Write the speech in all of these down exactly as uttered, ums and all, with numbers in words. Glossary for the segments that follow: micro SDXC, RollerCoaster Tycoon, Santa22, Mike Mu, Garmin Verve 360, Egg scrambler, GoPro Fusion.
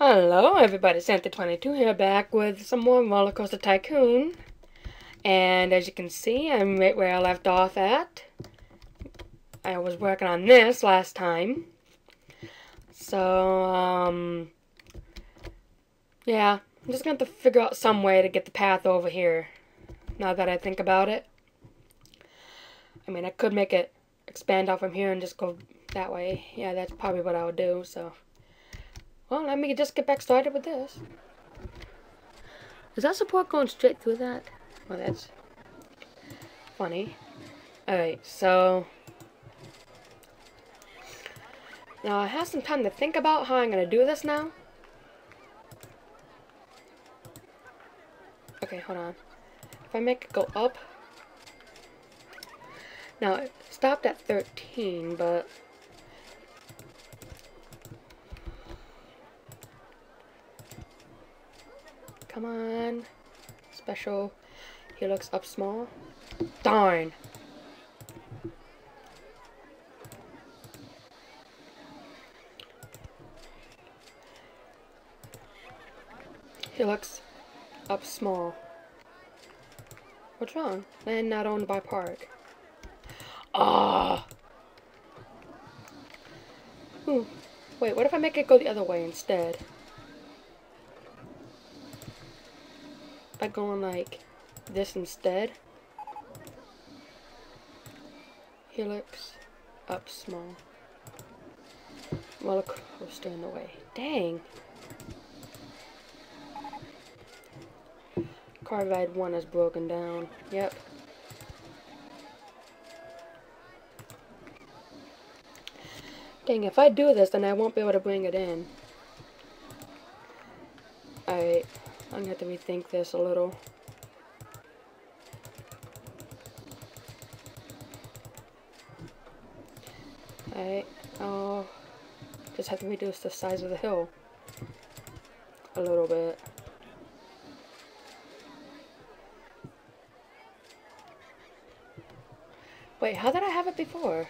Hello everybody, Santa twenty-two here, back with some more Roller Coaster Tycoon. And as you can see, I'm right where I left off at. I was working on this last time. So, um... yeah, I'm just going to have to figure out some way to get the path over here, now that I think about it. I mean, I could make it expand out from here and just go that way. Yeah, that's probably what I would do, so... Well, let me just get back started with this. Is that support going straight through that? Well, that's funny. Alright, so... now, I have some time to think about how I'm going to do this now. Okay, hold on. If I make it go up... now, it stopped at thirteen, but... come on. Special. He looks up small. Darn. He looks up small. What's wrong? Land not owned by park. Ah. Ooh. Wait, what if I make it go the other way instead? By going like this instead. He looks up small. Roller coaster in the way. Dang. Car ride one is broken down. Yep. Dang, if I do this, then I won't be able to bring it in. Alright. I'm gonna have to rethink this a little. Alright, oh, just have to reduce the size of the hill a little bit. Wait, how did I have it before?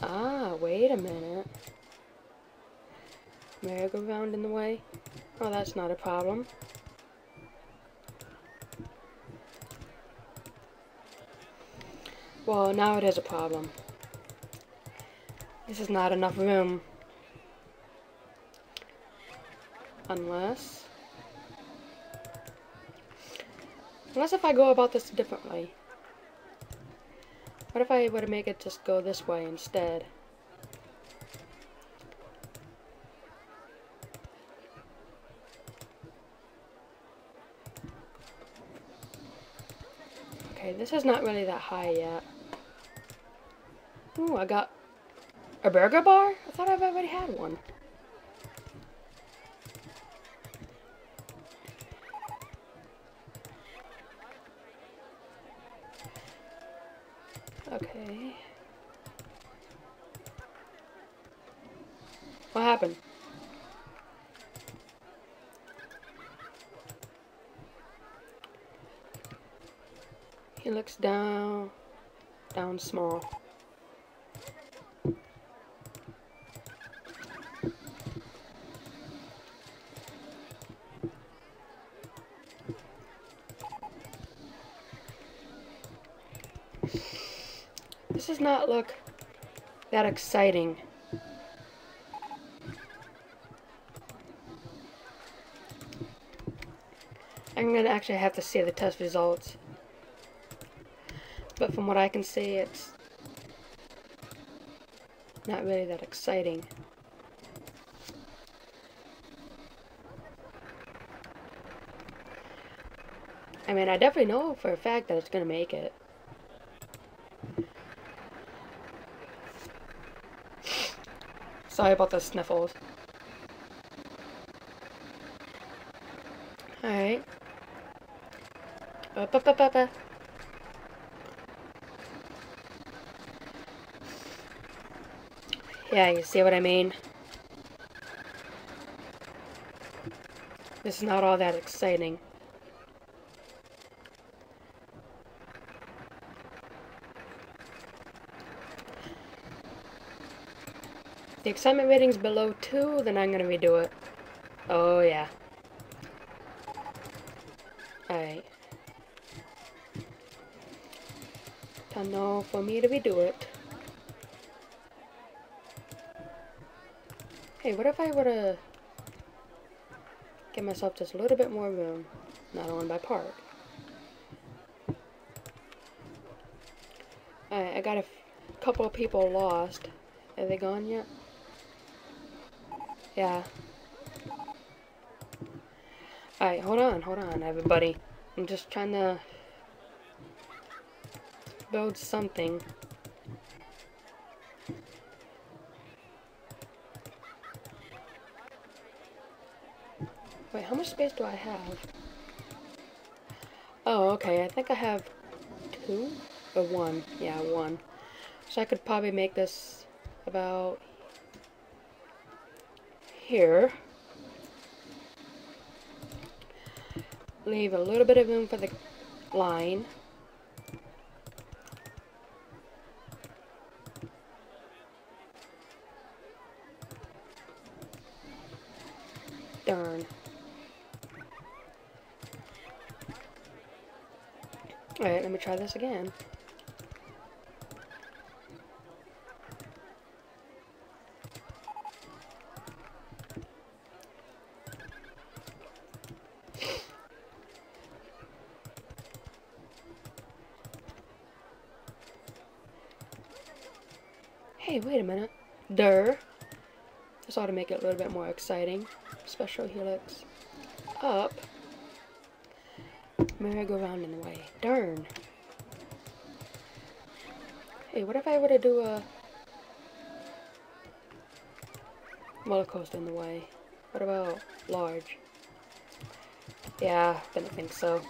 Ah, wait a minute. Merry-go-round in the way? Oh, that's not a problem. Well, now it is a problem. This is not enough room. Unless... Unless if I go about this differently. What if I were to make it just go this way instead? Okay, this is not really that high yet. Ooh, I got a burger bar? I thought I've already had one. Okay. What happened? He looks down, down small. This does not look that exciting. I'm gonna actually have to see the test results. But from what I can see, it's not really that exciting. I mean, I definitely know for a fact that it's gonna make it. Sorry about the sniffles. Alright. Up, up, up, up, up. Yeah, you see what I mean? It's not all that exciting. If the excitement rating's below two, then I'm gonna redo it. Oh yeah. Alright. Time now for me to redo it. Hey, what if I were to give myself just a little bit more room, not only by part? Alright, I got a couple of people lost. Are they gone yet? Yeah. Alright, hold on, hold on, everybody. I'm just trying to build something. Wait, how much space do I have? Oh, okay, I think I have two or one. Yeah, one. So I could probably make this about here. Leave a little bit of room for the line. Darn. Alright, let me try this again. Hey, wait a minute. Durr. This ought to make it a little bit more exciting. Special helix. Up. Merry-go-round in the way. Darn. Hey, what if I were to do a roller coaster in the way? What about large? Yeah, I didn't think so.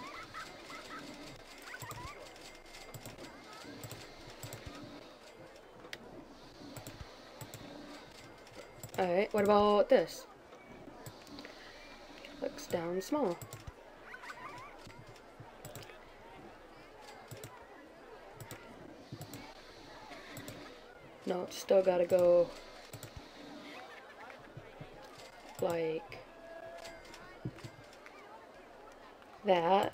Alright, what about this? Looks down small. No, it's still gotta go like that.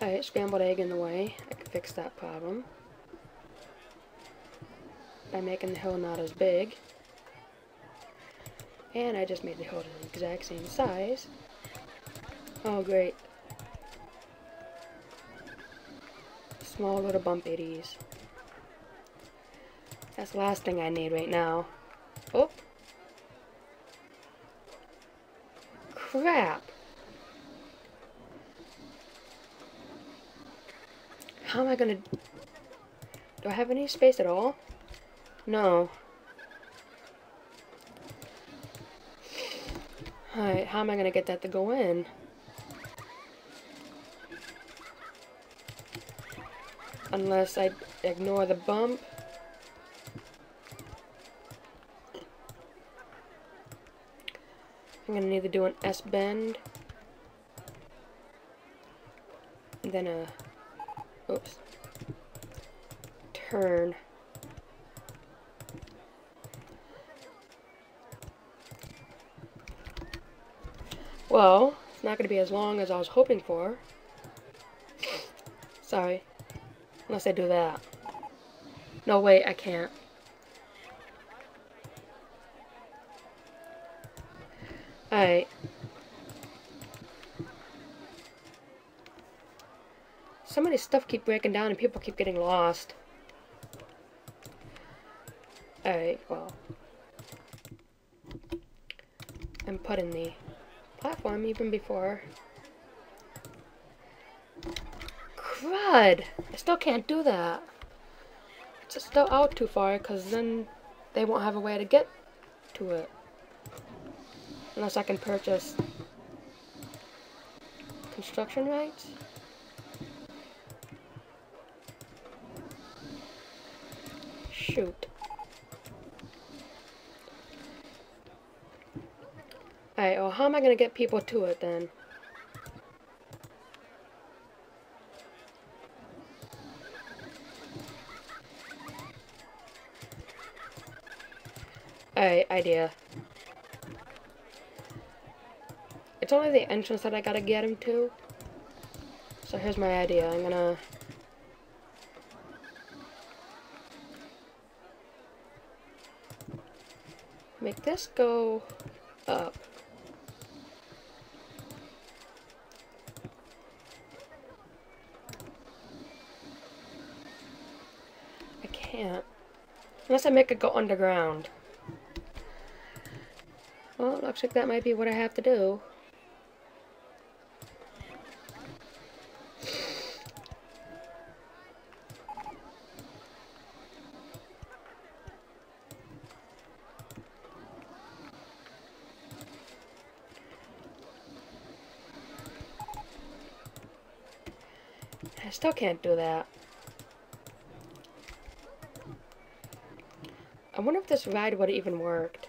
Alright, scrambled egg in the way. I can fix that problem by making the hill not as big. And I just made the hill the exact same size. Oh great. Small little bump itties. That's the last thing I need right now. Oh! Crap! How am I gonna... Do I have any space at all? No. Alright, how am I gonna get that to go in? Unless I ignore the bump. I'm gonna need to do an S-bend. And then a... Oops. Turn. Well, it's not going to be as long as I was hoping for. Sorry. Unless I do that. No, wait, I can't. Alright. Some of this stuff keep breaking down and people keep getting lost. Alright, well. I'm putting the platform even before. Crud! I still can't do that. It's still out too far because then they won't have a way to get to it. Unless I can purchase construction rights. Shoot. Alright, well, how am I gonna get people to it then? Alright, idea. It's only the entrance that I gotta get him to. So here's my idea. I'm gonna... make this go up. I can't. Unless I make it go underground. Well, looks like that might be what I have to do. I still can't do that. I wonder if this ride would have even worked.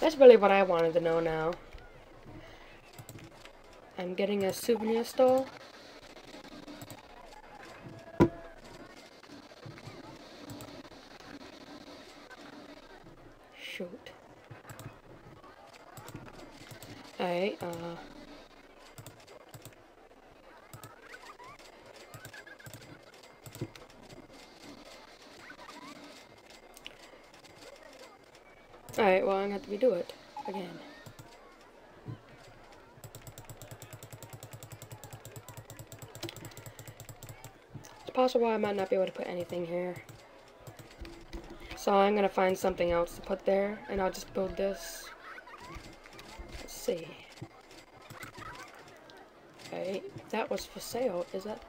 That's really what I wanted to know now. I'm getting a souvenir stall. Shoot. Alright, uh... Alright, well, I'm gonna have to redo it again. It's possible I might not be able to put anything here. So I'm gonna find something else to put there, and I'll just build this. Let's see. Alright, that was for sale, is that?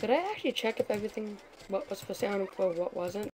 Did I actually check if everything, what was for sale and for what wasn't?